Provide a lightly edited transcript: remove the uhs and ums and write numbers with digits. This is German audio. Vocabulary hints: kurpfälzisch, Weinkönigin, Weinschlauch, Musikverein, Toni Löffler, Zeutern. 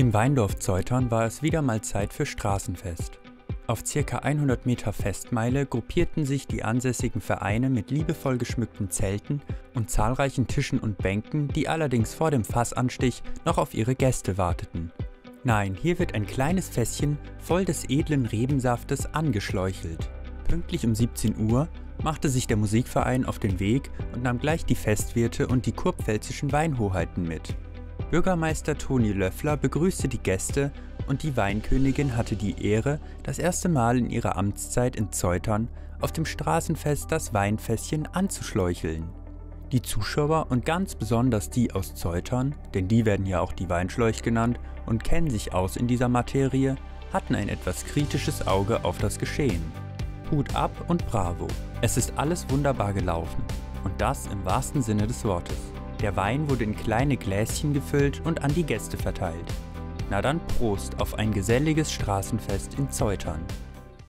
Im Weindorf Zeutern war es wieder mal Zeit für Straßenfest. Auf ca. 100 Meter Festmeile gruppierten sich die ansässigen Vereine mit liebevoll geschmückten Zelten und zahlreichen Tischen und Bänken, die allerdings vor dem Fassanstich noch auf ihre Gäste warteten. Nein, hier wird ein kleines Fässchen voll des edlen Rebensaftes angeschläuchelt. Pünktlich um 17 Uhr machte sich der Musikverein auf den Weg und nahm gleich die Festwirte und die kurpfälzischen Weinhoheiten mit. Bürgermeister Toni Löffler begrüßte die Gäste und die Weinkönigin hatte die Ehre, das erste Mal in ihrer Amtszeit in Zeutern auf dem Straßenfest das Weinfässchen anzuschläucheln. Die Zuschauer und ganz besonders die aus Zeutern, denn die werden ja auch die Weinschläuch genannt und kennen sich aus in dieser Materie, hatten ein etwas kritisches Auge auf das Geschehen. Hut ab und bravo, es ist alles wunderbar gelaufen und das im wahrsten Sinne des Wortes. Der Wein wurde in kleine Gläschen gefüllt und an die Gäste verteilt. Na dann Prost auf ein geselliges Straßenfest in Zeutern.